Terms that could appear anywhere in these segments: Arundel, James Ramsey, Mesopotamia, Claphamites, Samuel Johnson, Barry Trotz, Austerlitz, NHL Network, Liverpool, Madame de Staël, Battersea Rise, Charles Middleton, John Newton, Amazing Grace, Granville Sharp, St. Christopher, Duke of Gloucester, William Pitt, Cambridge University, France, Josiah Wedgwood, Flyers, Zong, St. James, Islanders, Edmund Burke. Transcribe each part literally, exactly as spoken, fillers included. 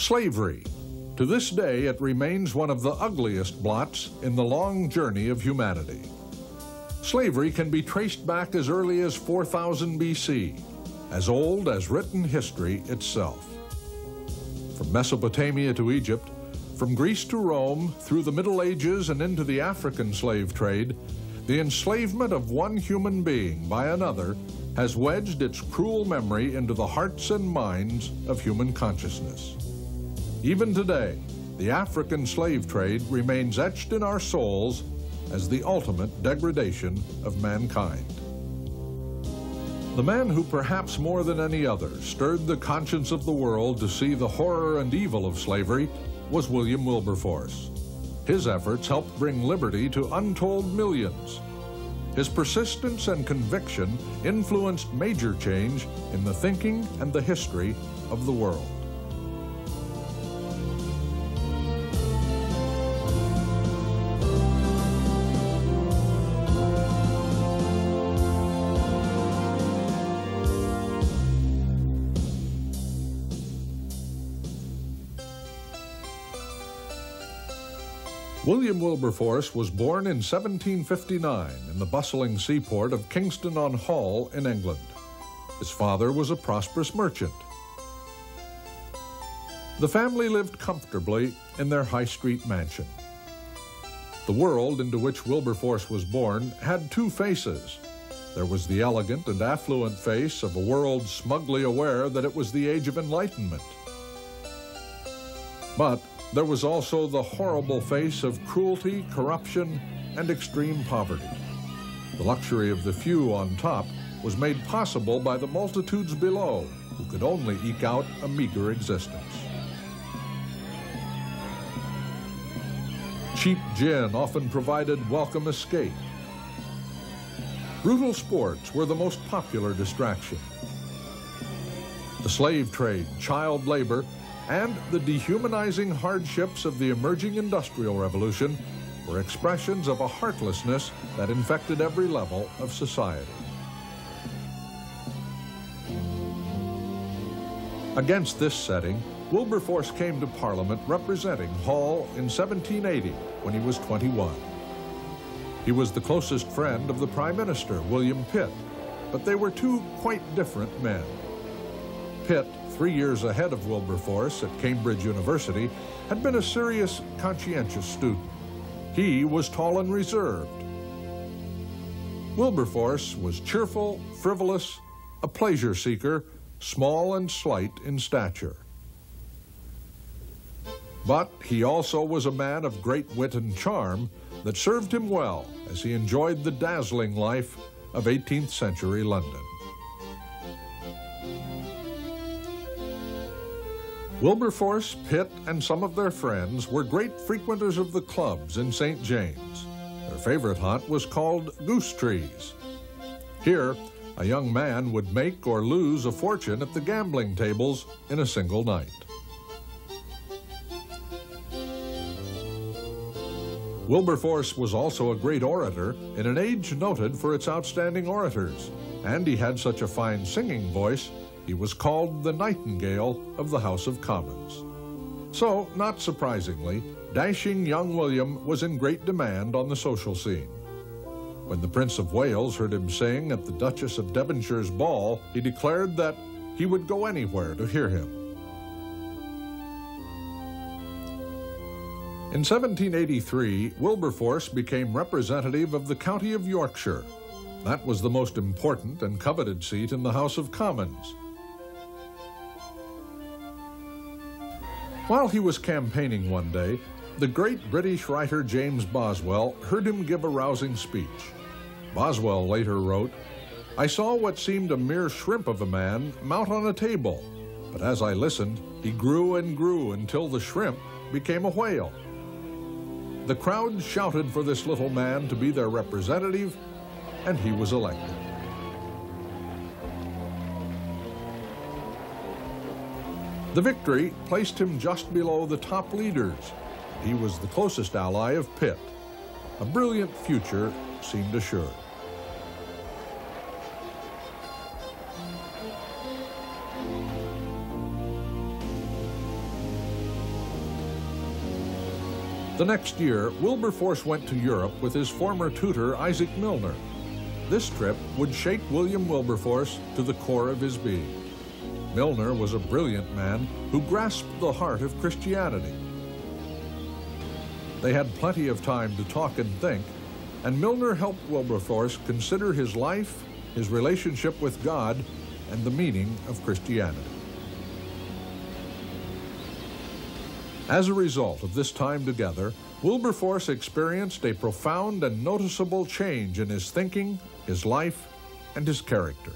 Slavery. To this day, it remains one of the ugliest blots in the long journey of humanity. Slavery can be traced back as early as four thousand B C, as old as written history itself. From Mesopotamia to Egypt, from Greece to Rome, through the Middle Ages and into the African slave trade, the enslavement of one human being by another has wedged its cruel memory into the hearts and minds of human consciousness. Even today, the African slave trade remains etched in our souls as the ultimate degradation of mankind. The man who perhaps more than any other stirred the conscience of the world to see the horror and evil of slavery was William Wilberforce. His efforts helped bring liberty to untold millions. His persistence and conviction influenced major change in the thinking and the history of the world. William Wilberforce was born in seventeen fifty-nine in the bustling seaport of Kingston-on-Hull in England. His father was a prosperous merchant. The family lived comfortably in their High Street mansion. The world into which Wilberforce was born had two faces. There was the elegant and affluent face of a world smugly aware that it was the Age of Enlightenment. But there was also the horrible face of cruelty, corruption, and extreme poverty. The luxury of the few on top was made possible by the multitudes below, who could only eke out a meager existence. Cheap gin often provided welcome escape. Brutal sports were the most popular distraction. The slave trade, child labor, and the dehumanizing hardships of the emerging Industrial Revolution were expressions of a heartlessness that infected every level of society. Against this setting, Wilberforce came to Parliament representing Hull in seventeen eighty when he was twenty-one. He was the closest friend of the Prime Minister, William Pitt, but they were two quite different men. Pitt, three years ahead of Wilberforce at Cambridge University, had been a serious, conscientious student. He was tall and reserved. Wilberforce was cheerful, frivolous, a pleasure seeker, small and slight in stature. But he also was a man of great wit and charm that served him well as he enjoyed the dazzling life of eighteenth century London. Wilberforce, Pitt, and some of their friends were great frequenters of the clubs in Saint James. Their favorite haunt was called Goose Trees. Here, a young man would make or lose a fortune at the gambling tables in a single night. Wilberforce was also a great orator in an age noted for its outstanding orators, and he had such a fine singing voice he was called the Nightingale of the House of Commons. So, not surprisingly, dashing young William was in great demand on the social scene. When the Prince of Wales heard him sing at the Duchess of Devonshire's ball, he declared that he would go anywhere to hear him. In seventeen eighty-three, Wilberforce became representative of the county of Yorkshire. That was the most important and coveted seat in the House of Commons. While he was campaigning one day, the great British writer James Boswell heard him give a rousing speech. Boswell later wrote, "I saw what seemed a mere shrimp of a man mount on a table, but as I listened, he grew and grew until the shrimp became a whale. The crowd shouted for this little man to be their representative, and he was elected." The victory placed him just below the top leaders. He was the closest ally of Pitt. A brilliant future seemed assured. The next year, Wilberforce went to Europe with his former tutor, Isaac Milner. This trip would shape William Wilberforce to the core of his being. Milner was a brilliant man who grasped the heart of Christianity. They had plenty of time to talk and think, and Milner helped Wilberforce consider his life, his relationship with God, and the meaning of Christianity. As a result of this time together, Wilberforce experienced a profound and noticeable change in his thinking, his life, and his character.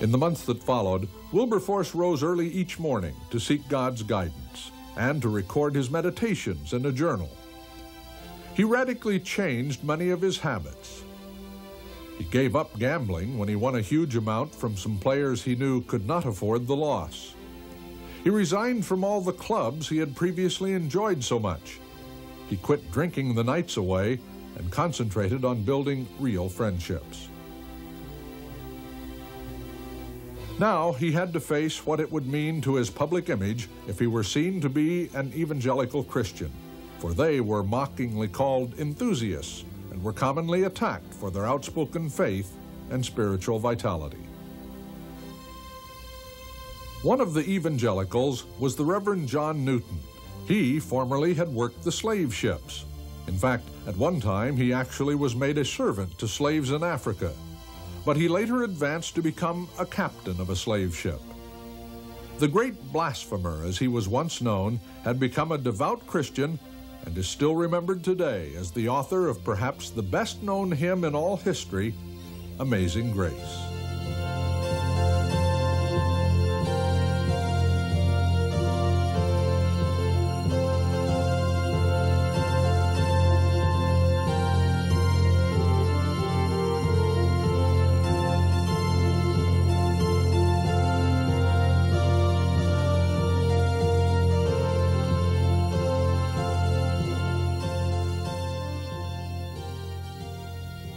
In the months that followed, Wilberforce rose early each morning to seek God's guidance and to record his meditations in a journal. He radically changed many of his habits. He gave up gambling when he won a huge amount from some players he knew could not afford the loss. He resigned from all the clubs he had previously enjoyed so much. He quit drinking the nights away and concentrated on building real friendships. Now he had to face what it would mean to his public image if he were seen to be an evangelical Christian, for they were mockingly called enthusiasts and were commonly attacked for their outspoken faith and spiritual vitality. One of the evangelicals was the Reverend John Newton. He formerly had worked the slave ships. In fact, at one time he actually was made a servant to slaves in Africa, but he later advanced to become a captain of a slave ship. The great blasphemer, as he was once known, had become a devout Christian and is still remembered today as the author of perhaps the best-known hymn in all history, Amazing Grace.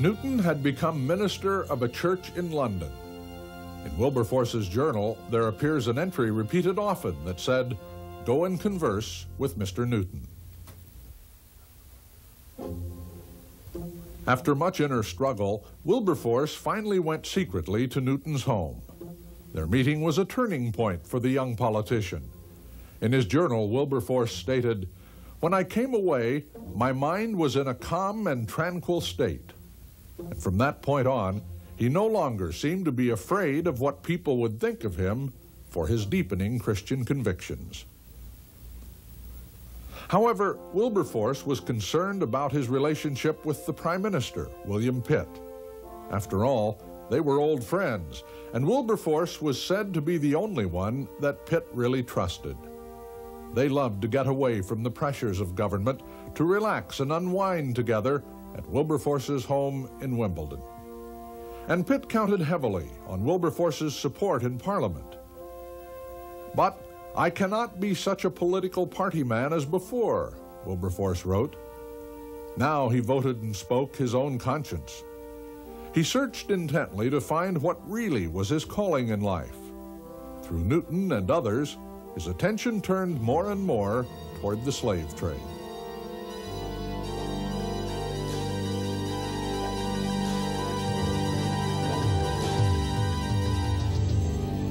Newton had become minister of a church in London. In Wilberforce's journal, there appears an entry repeated often that said, "Go and converse with Mister Newton." After much inner struggle, Wilberforce finally went secretly to Newton's home. Their meeting was a turning point for the young politician. In his journal, Wilberforce stated, "When I came away, my mind was in a calm and tranquil state." And from that point on, he no longer seemed to be afraid of what people would think of him for his deepening Christian convictions. However, Wilberforce was concerned about his relationship with the Prime Minister, William Pitt. After all, they were old friends, and Wilberforce was said to be the only one that Pitt really trusted. They loved to get away from the pressures of government, to relax and unwind together at Wilberforce's home in Wimbledon. And Pitt counted heavily on Wilberforce's support in Parliament. "But I cannot be such a political party man as before," Wilberforce wrote. Now he voted and spoke his own conscience. He searched intently to find what really was his calling in life. Through Newton and others, his attention turned more and more toward the slave trade.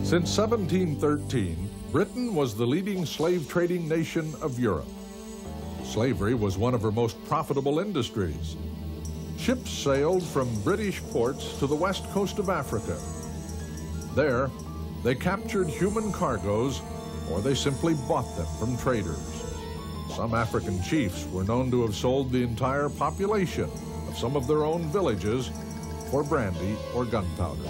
Since seventeen thirteen, Britain was the leading slave-trading nation of Europe. Slavery was one of her most profitable industries. Ships sailed from British ports to the west coast of Africa. There, they captured human cargoes, or they simply bought them from traders. Some African chiefs were known to have sold the entire population of some of their own villages for brandy or gunpowder.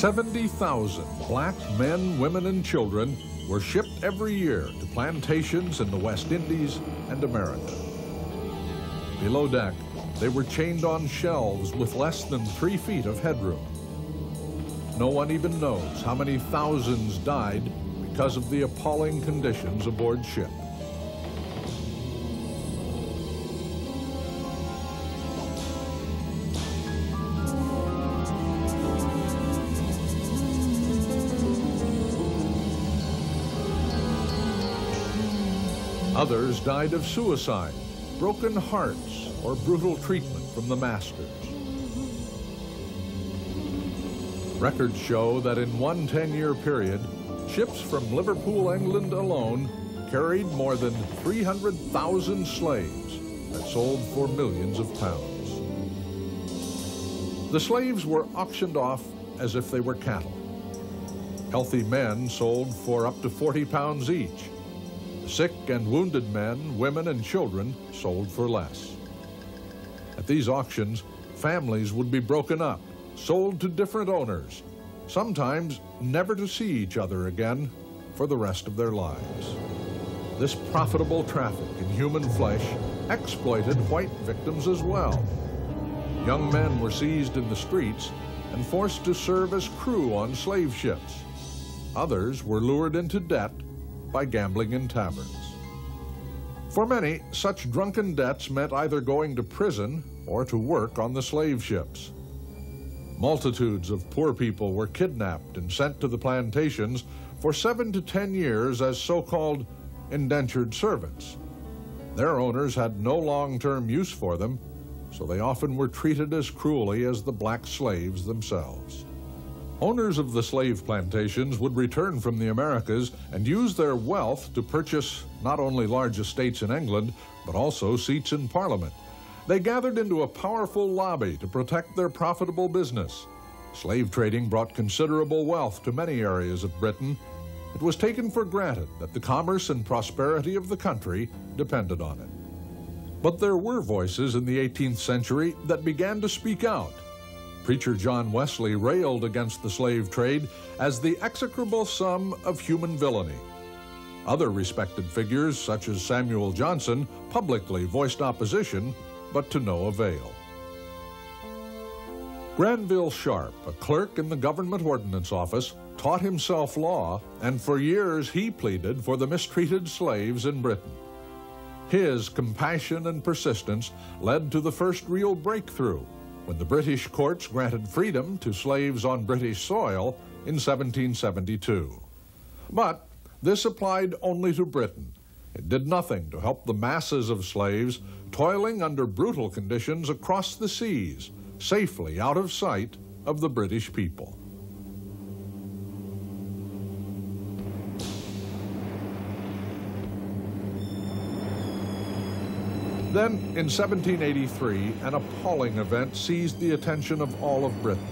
seventy thousand black men, women, and children were shipped every year to plantations in the West Indies and America. Below deck, they were chained on shelves with less than three feet of headroom. No one even knows how many thousands died because of the appalling conditions aboard ship. Others died of suicide, broken hearts, or brutal treatment from the masters. Records show that in one ten-year period, ships from Liverpool, England alone carried more than three hundred thousand slaves that sold for millions of pounds. The slaves were auctioned off as if they were cattle. Healthy men sold for up to forty pounds each. Sick and wounded men, women, and children sold for less. At these auctions, families would be broken up, sold to different owners, sometimes never to see each other again for the rest of their lives. This profitable traffic in human flesh exploited white victims as well. Young men were seized in the streets and forced to serve as crew on slave ships. Others were lured into debt by gambling in taverns. For many, such drunken debts meant either going to prison or to work on the slave ships. Multitudes of poor people were kidnapped and sent to the plantations for seven to ten years as so-called indentured servants. Their owners had no long-term use for them, so they often were treated as cruelly as the black slaves themselves. Owners of the slave plantations would return from the Americas and use their wealth to purchase not only large estates in England, but also seats in Parliament. They gathered into a powerful lobby to protect their profitable business. Slave trading brought considerable wealth to many areas of Britain. It was taken for granted that the commerce and prosperity of the country depended on it. But there were voices in the eighteenth century that began to speak out. Preacher John Wesley railed against the slave trade as the execrable sum of human villainy. Other respected figures, such as Samuel Johnson, publicly voiced opposition, but to no avail. Granville Sharp, a clerk in the government ordnance office, taught himself law, and for years he pleaded for the mistreated slaves in Britain. His compassion and persistence led to the first real breakthrough when the British courts granted freedom to slaves on British soil in seventeen seventy-two. But this applied only to Britain. It did nothing to help the masses of slaves toiling under brutal conditions across the seas, safely out of sight of the British people. Then, in seventeen eighty-three, an appalling event seized the attention of all of Britain.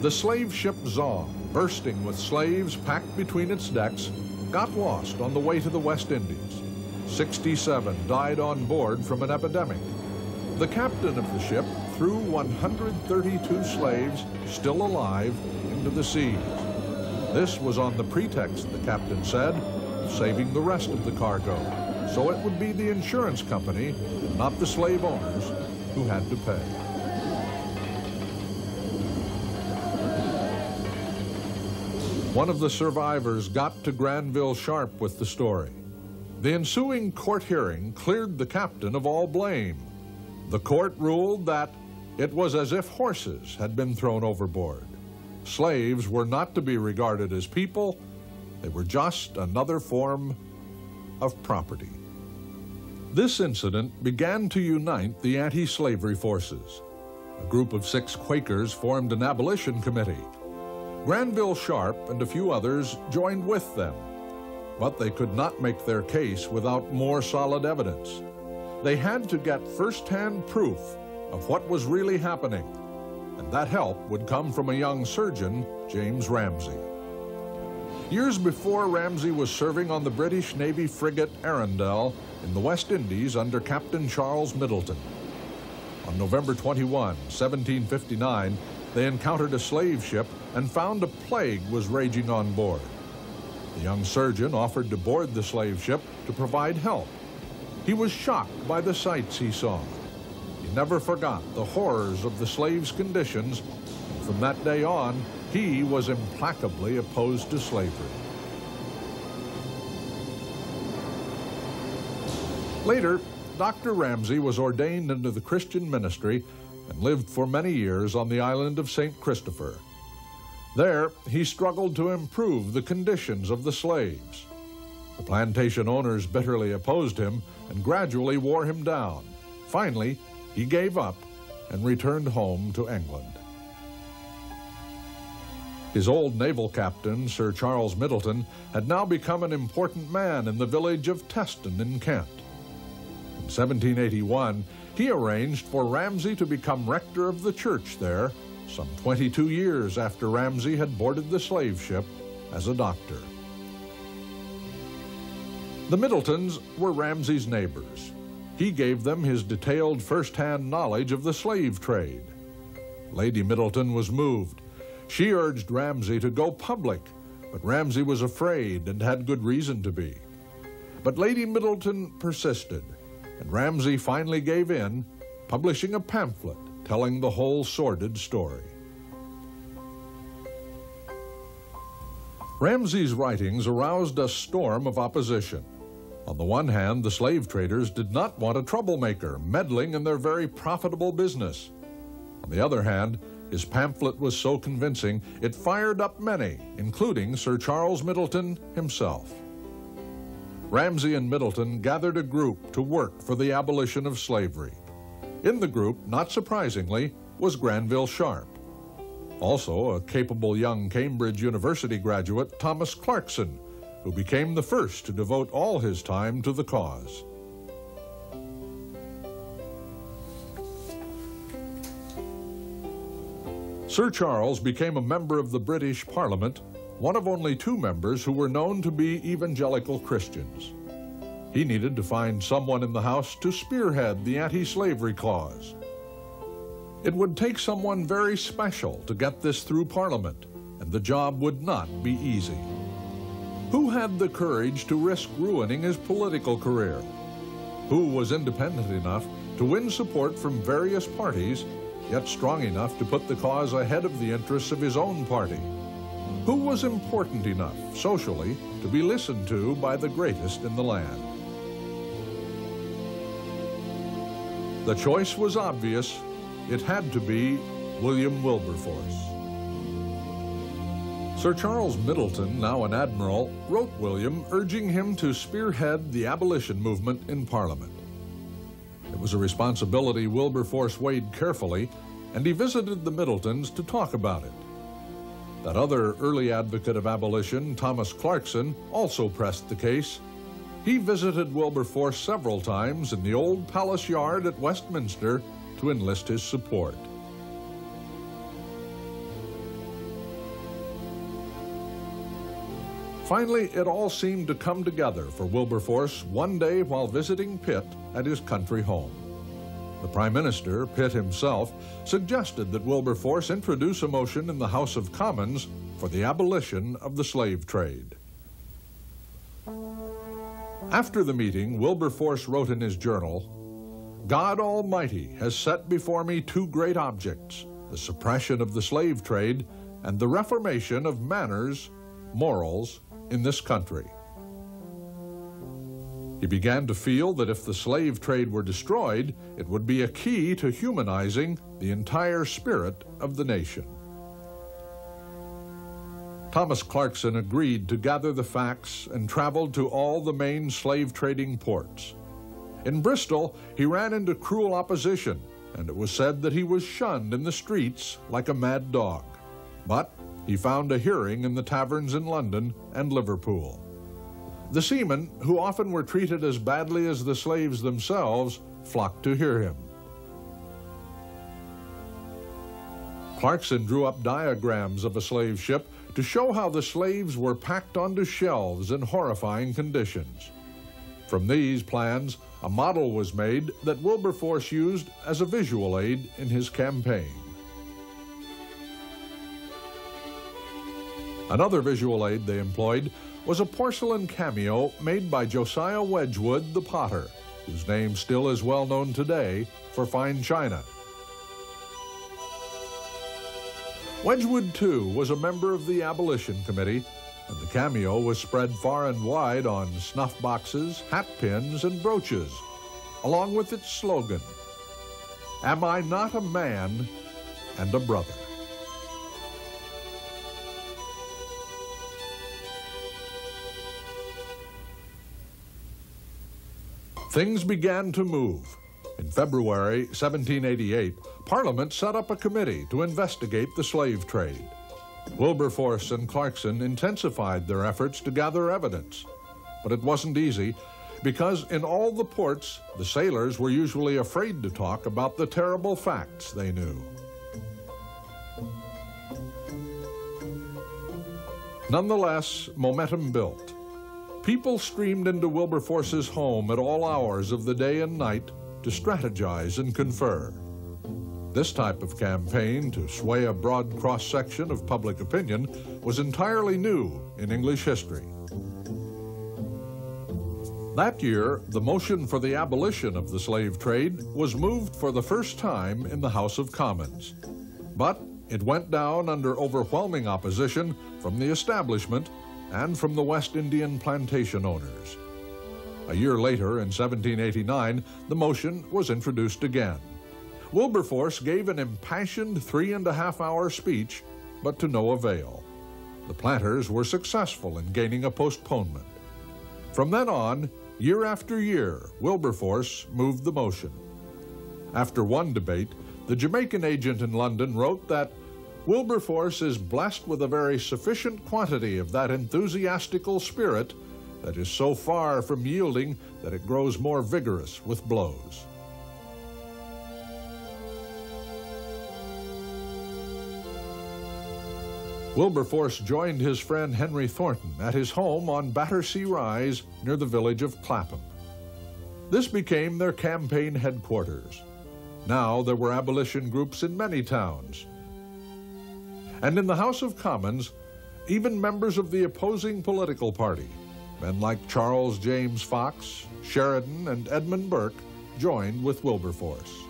The slave ship Zong, bursting with slaves packed between its decks, got lost on the way to the West Indies. sixty-seven died on board from an epidemic. The captain of the ship threw one hundred thirty-two slaves, still alive, into the seas. This was on the pretext, the captain said, of saving the rest of the cargo, so it would be the insurance company, and not the slave owners, who had to pay. One of the survivors got to Granville Sharp with the story. The ensuing court hearing cleared the captain of all blame. The court ruled that it was as if horses had been thrown overboard. Slaves were not to be regarded as people. They were just another form of property. This incident began to unite the anti-slavery forces. A group of six Quakers formed an abolition committee. Granville Sharp and a few others joined with them, but they could not make their case without more solid evidence. They had to get first-hand proof of what was really happening, and that help would come from a young surgeon, James Ramsey. Years before, Ramsey was serving on the British Navy frigate Arundel in the West Indies under Captain Charles Middleton. On November twenty-first, seventeen fifty-nine, they encountered a slave ship and found a plague was raging on board. The young surgeon offered to board the slave ship to provide help. He was shocked by the sights he saw. He never forgot the horrors of the slaves' conditions, and from that day on, he was implacably opposed to slavery. Later, Doctor Ramsey was ordained into the Christian ministry and lived for many years on the island of Saint Christopher. There, he struggled to improve the conditions of the slaves. The plantation owners bitterly opposed him and gradually wore him down. Finally, he gave up and returned home to England. His old naval captain, Sir Charles Middleton, had now become an important man in the village of Teston in Kent. In seventeen eighty-one, he arranged for Ramsey to become rector of the church there, some twenty-two years after Ramsey had boarded the slave ship as a doctor. The Middletons were Ramsey's neighbors. He gave them his detailed first-hand knowledge of the slave trade. Lady Middleton was moved. She urged Ramsey to go public, but Ramsey was afraid and had good reason to be. But Lady Middleton persisted, and Ramsey finally gave in, publishing a pamphlet telling the whole sordid story. Ramsey's writings aroused a storm of opposition. On the one hand, the slave traders did not want a troublemaker meddling in their very profitable business. On the other hand, his pamphlet was so convincing, it fired up many, including Sir Charles Middleton himself. Ramsey and Middleton gathered a group to work for the abolition of slavery. In the group, not surprisingly, was Granville Sharp. Also, a capable young Cambridge University graduate, Thomas Clarkson, who became the first to devote all his time to the cause. Sir Charles became a member of the British Parliament, one of only two members who were known to be evangelical Christians. He needed to find someone in the House to spearhead the anti-slavery cause. It would take someone very special to get this through Parliament, and the job would not be easy. Who had the courage to risk ruining his political career? Who was independent enough to win support from various parties, yet strong enough to put the cause ahead of the interests of his own party? Who was important enough, socially, to be listened to by the greatest in the land? The choice was obvious. It had to be William Wilberforce. Sir Charles Middleton, now an admiral, wrote William urging him to spearhead the abolition movement in Parliament. It was a responsibility Wilberforce weighed carefully, and he visited the Middletons to talk about it. That other early advocate of abolition, Thomas Clarkson, also pressed the case. He visited Wilberforce several times in the old palace yard at Westminster to enlist his support. Finally, it all seemed to come together for Wilberforce one day while visiting Pitt at his country home. The Prime Minister, Pitt himself, suggested that Wilberforce introduce a motion in the House of Commons for the abolition of the slave trade. After the meeting, Wilberforce wrote in his journal, "God Almighty has set before me two great objects, the suppression of the slave trade and the reformation of manners, morals, in this country." He began to feel that if the slave trade were destroyed, it would be a key to humanizing the entire spirit of the nation. Thomas Clarkson agreed to gather the facts and traveled to all the main slave trading ports. In Bristol, he ran into cruel opposition, and it was said that he was shunned in the streets like a mad dog. But he found a hearing in the taverns in London and Liverpool. The seamen, who often were treated as badly as the slaves themselves, flocked to hear him. Clarkson drew up diagrams of a slave ship to show how the slaves were packed onto shelves in horrifying conditions. From these plans, a model was made that Wilberforce used as a visual aid in his campaign. Another visual aid they employed was a porcelain cameo made by Josiah Wedgwood the potter, whose name still is well known today for fine china. Wedgwood, too, was a member of the Abolition Committee, and the cameo was spread far and wide on snuff boxes, hat pins, and brooches, along with its slogan, "Am I not a man and a brother?" Things began to move. In February seventeen eighty-eight, Parliament set up a committee to investigate the slave trade. Wilberforce and Clarkson intensified their efforts to gather evidence. But it wasn't easy, because in all the ports, the sailors were usually afraid to talk about the terrible facts they knew. Nonetheless, momentum built. People streamed into Wilberforce's home at all hours of the day and night to strategize and confer. This type of campaign to sway a broad cross-section of public opinion was entirely new in English history. That year, the motion for the abolition of the slave trade was moved for the first time in the House of Commons. But it went down under overwhelming opposition from the establishment and from the West Indian plantation owners. A year later, in seventeen eighty-nine, the motion was introduced again. Wilberforce gave an impassioned three and a half hour speech, but to no avail. The planters were successful in gaining a postponement. From then on, year after year, Wilberforce moved the motion. After one debate, the Jamaican agent in London wrote that Wilberforce is blessed with a very sufficient quantity of that enthusiastical spirit that is so far from yielding that it grows more vigorous with blows. Wilberforce joined his friend Henry Thornton at his home on Battersea Rise near the village of Clapham. This became their campaign headquarters. Now there were abolition groups in many towns. And in the House of Commons, even members of the opposing political party, men like Charles James Fox, Sheridan, and Edmund Burke, joined with Wilberforce.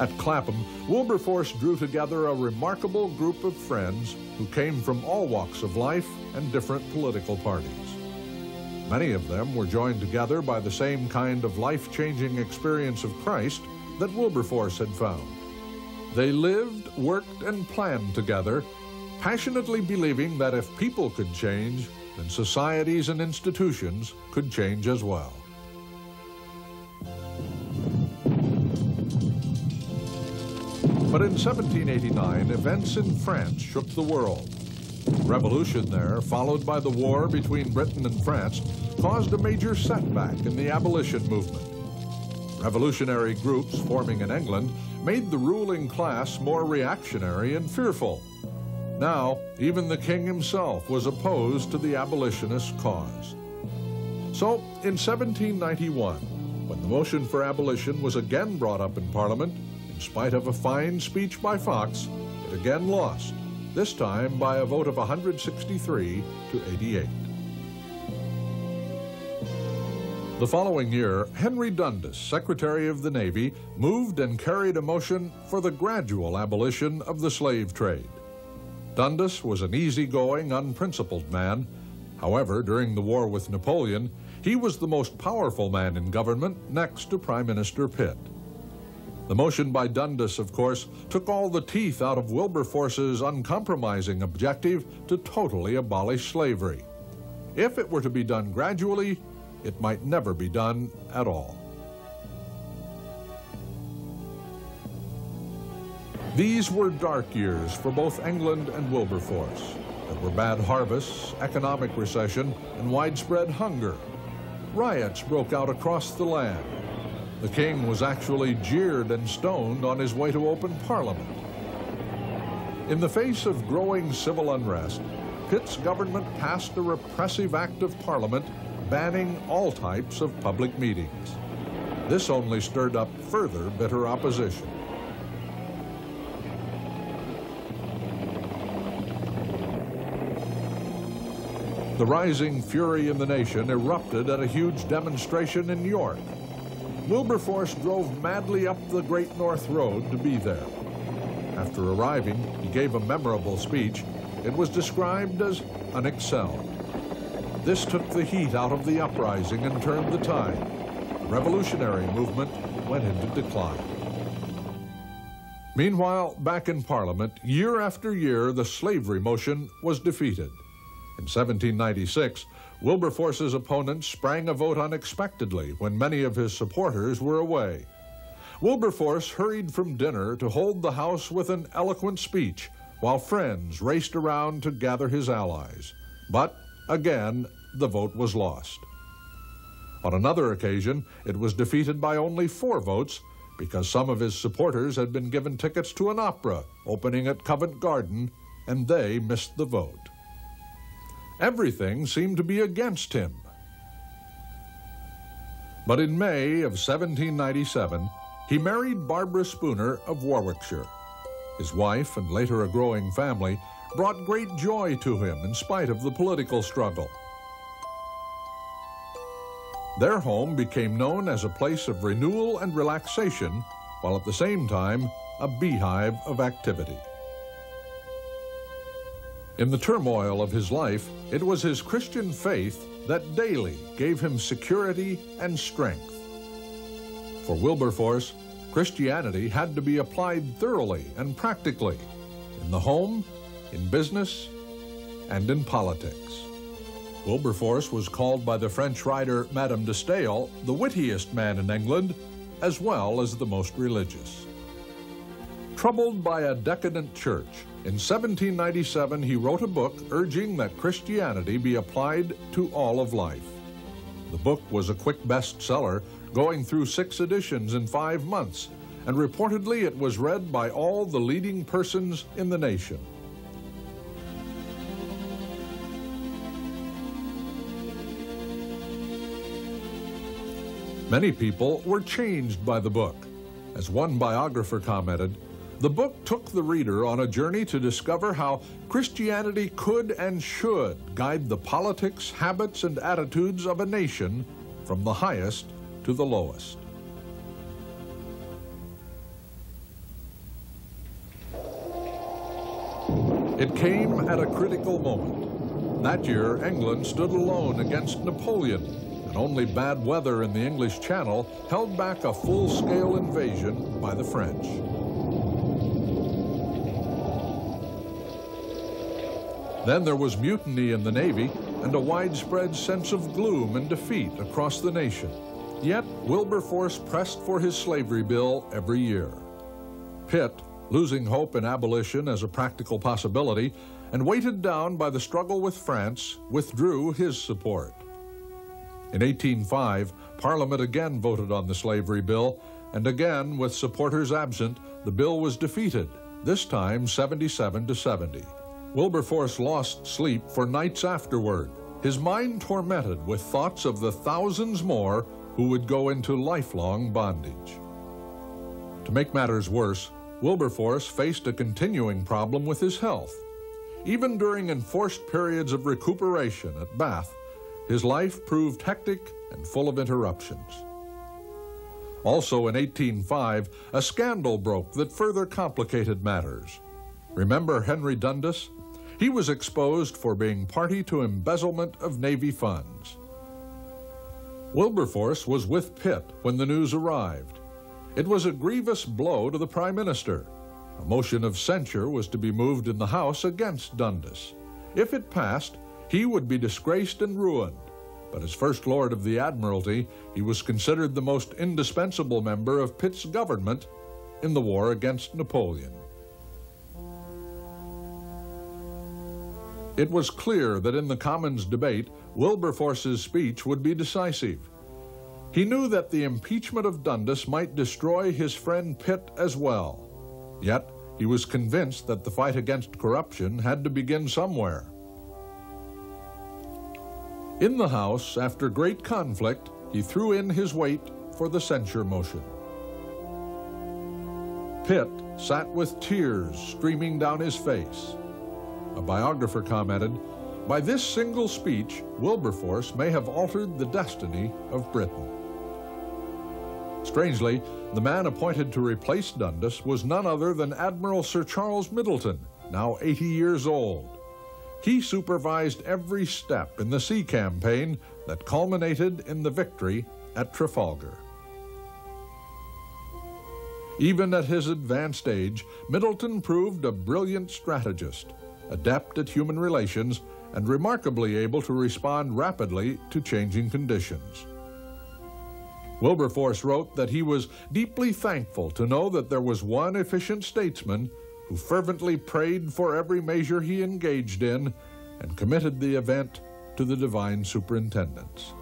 At Clapham, Wilberforce drew together a remarkable group of friends who came from all walks of life and different political parties. Many of them were joined together by the same kind of life-changing experience of Christ that Wilberforce had found. They lived, worked, and planned together, passionately believing that if people could change, then societies and institutions could change as well. But in seventeen eighty-nine, events in France shook the world. Revolution there, followed by the war between Britain and France, caused a major setback in the abolition movement. Revolutionary groups forming in England made the ruling class more reactionary and fearful. Now, even the king himself was opposed to the abolitionist cause. So, in seventeen ninety-one, when the motion for abolition was again brought up in Parliament, in spite of a fine speech by Fox, it again lost, this time by a vote of one hundred sixty-three to eighty-eight. The following year, Henry Dundas, Secretary of the Navy, moved and carried a motion for the gradual abolition of the slave trade. Dundas was an easygoing, unprincipled man. However, during the war with Napoleon, he was the most powerful man in government next to Prime Minister Pitt. The motion by Dundas, of course, took all the teeth out of Wilberforce's uncompromising objective to totally abolish slavery. If it were to be done gradually, it might never be done at all. These were dark years for both England and Wilberforce. There were bad harvests, economic recession, and widespread hunger. Riots broke out across the land. The king was actually jeered and stoned on his way to open Parliament. In the face of growing civil unrest, Pitt's government passed a repressive act of Parliament banning all types of public meetings. This only stirred up further bitter opposition. The rising fury in the nation erupted at a huge demonstration in York. Wilberforce drove madly up the Great North Road to be there. After arriving, he gave a memorable speech. It was described as unexcelled. This took the heat out of the uprising and turned the tide. The revolutionary movement went into decline. Meanwhile, back in Parliament, year after year, the slavery motion was defeated. In seventeen ninety-six, Wilberforce's opponents sprang a vote unexpectedly when many of his supporters were away. Wilberforce hurried from dinner to hold the House with an eloquent speech, while friends raced around to gather his allies. But, again, the vote was lost. On another occasion, it was defeated by only four votes because some of his supporters had been given tickets to an opera opening at Covent Garden, and they missed the vote. Everything seemed to be against him. But in May of seventeen ninety-seven, he married Barbara Spooner of Warwickshire. His wife, and later a growing family, brought great joy to him in spite of the political struggle. Their home became known as a place of renewal and relaxation, while at the same time, a beehive of activity. In the turmoil of his life, it was his Christian faith that daily gave him security and strength. For Wilberforce, Christianity had to be applied thoroughly and practically in the home, in business, and in politics. Wilberforce was called by the French writer Madame de Staël the wittiest man in England, as well as the most religious. Troubled by a decadent church, in seventeen ninety-seven he wrote a book urging that Christianity be applied to all of life. The book was a quick bestseller, going through six editions in five months, and reportedly it was read by all the leading persons in the nation. Many people were changed by the book. As one biographer commented, the book took the reader on a journey to discover how Christianity could and should guide the politics, habits, and attitudes of a nation from the highest to the lowest. It came at a critical moment. That year, England stood alone against Napoleon, and only bad weather in the English Channel held back a full-scale invasion by the French. Then there was mutiny in the Navy and a widespread sense of gloom and defeat across the nation. Yet Wilberforce pressed for his slavery bill every year. Pitt, losing hope in abolition as a practical possibility, and weighted down by the struggle with France, withdrew his support. In eighteen oh five, Parliament again voted on the slavery bill, and again, with supporters absent, the bill was defeated, this time seventy-seven to seventy. Wilberforce lost sleep for nights afterward, his mind tormented with thoughts of the thousands more who would go into lifelong bondage. To make matters worse, Wilberforce faced a continuing problem with his health. Even during enforced periods of recuperation at Bath, his life proved hectic and full of interruptions. Also in eighteen oh five, a scandal broke that further complicated matters. Remember Henry Dundas? He was exposed for being party to embezzlement of Navy funds. Wilberforce was with Pitt when the news arrived. It was a grievous blow to the Prime Minister. A motion of censure was to be moved in the House against Dundas. If it passed, he would be disgraced and ruined, but as First Lord of the Admiralty, he was considered the most indispensable member of Pitt's government in the war against Napoleon. It was clear that in the Commons debate, Wilberforce's speech would be decisive. He knew that the impeachment of Dundas might destroy his friend Pitt as well. Yet, he was convinced that the fight against corruption had to begin somewhere. In the House, after great conflict, he threw in his weight for the censure motion. Pitt sat with tears streaming down his face. A biographer commented, "By this single speech, Wilberforce may have altered the destiny of Britain." Strangely, the man appointed to replace Dundas was none other than Admiral Sir Charles Middleton, now eighty years old. He supervised every step in the sea campaign that culminated in the victory at Trafalgar. Even at his advanced age, Middleton proved a brilliant strategist, adept at human relations, and remarkably able to respond rapidly to changing conditions. Wilberforce wrote that he was deeply thankful to know that there was one efficient statesman who fervently prayed for every measure he engaged in and committed the event to the divine superintendence.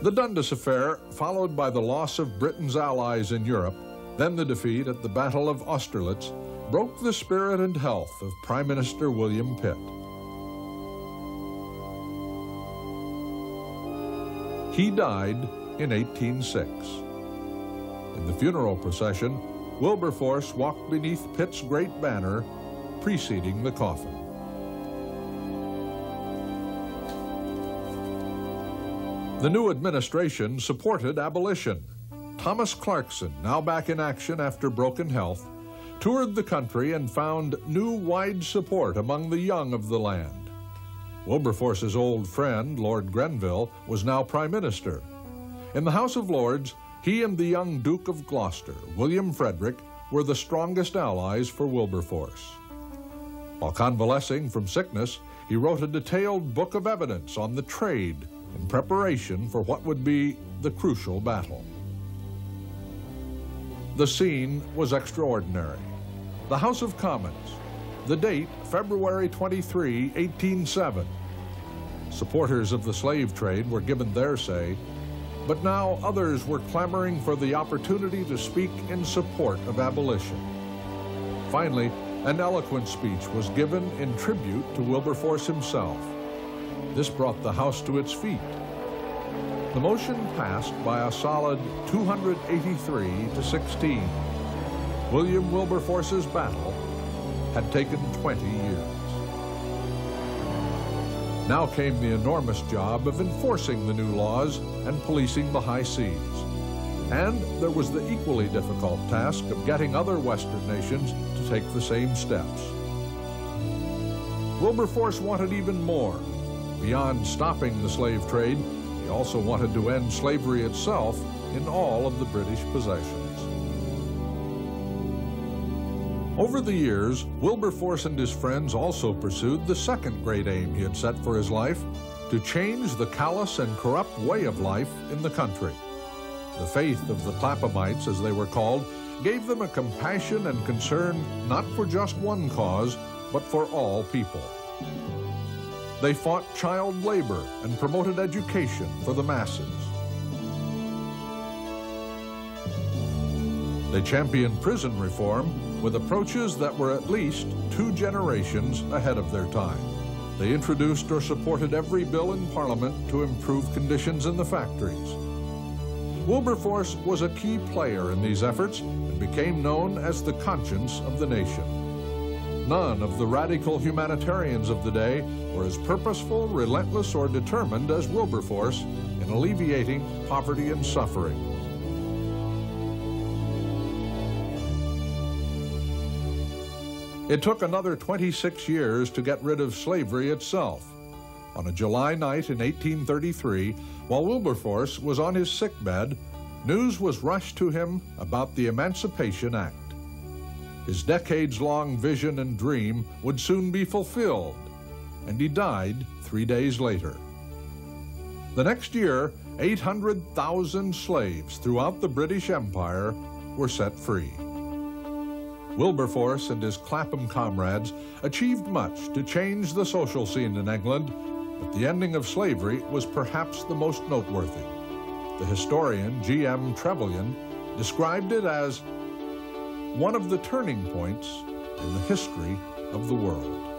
The Dundas affair, followed by the loss of Britain's allies in Europe, then the defeat at the Battle of Austerlitz, broke the spirit and health of Prime Minister William Pitt. He died in eighteen oh six. In the funeral procession, Wilberforce walked beneath Pitt's great banner, preceding the coffin. The new administration supported abolition. Thomas Clarkson, now back in action after broken health, toured the country and found new wide support among the young of the land. Wilberforce's old friend, Lord Grenville, was now Prime Minister. In the House of Lords, he and the young Duke of Gloucester, William Frederick, were the strongest allies for Wilberforce. While convalescing from sickness, he wrote a detailed book of evidence on the trade, in preparation for what would be the crucial battle. The scene was extraordinary. The House of Commons. The date, February twenty-third, eighteen oh seven. Supporters of the slave trade were given their say, but now others were clamoring for the opportunity to speak in support of abolition. Finally, an eloquent speech was given in tribute to Wilberforce himself. This brought the House to its feet. The motion passed by a solid two hundred eighty-three to sixteen. William Wilberforce's battle had taken twenty years. Now came the enormous job of enforcing the new laws and policing the high seas. And there was the equally difficult task of getting other Western nations to take the same steps. Wilberforce wanted even more. Beyond stopping the slave trade, he also wanted to end slavery itself in all of the British possessions. Over the years, Wilberforce and his friends also pursued the second great aim he had set for his life, to change the callous and corrupt way of life in the country. The faith of the Claphamites, as they were called, gave them a compassion and concern not for just one cause, but for all people. They fought child labor and promoted education for the masses. They championed prison reform with approaches that were at least two generations ahead of their time. They introduced or supported every bill in Parliament to improve conditions in the factories. Wilberforce was a key player in these efforts and became known as the conscience of the nation. None of the radical humanitarians of the day were as purposeful, relentless, or determined as Wilberforce in alleviating poverty and suffering. It took another twenty-six years to get rid of slavery itself. On a July night in eighteen thirty-three, while Wilberforce was on his sickbed, news was rushed to him about the Emancipation Act. His decades-long vision and dream would soon be fulfilled, and he died three days later. The next year, eight hundred thousand slaves throughout the British Empire were set free. Wilberforce and his Clapham comrades achieved much to change the social scene in England, but the ending of slavery was perhaps the most noteworthy. The historian G M Trevelyan described it as one of the turning points in the history of the world.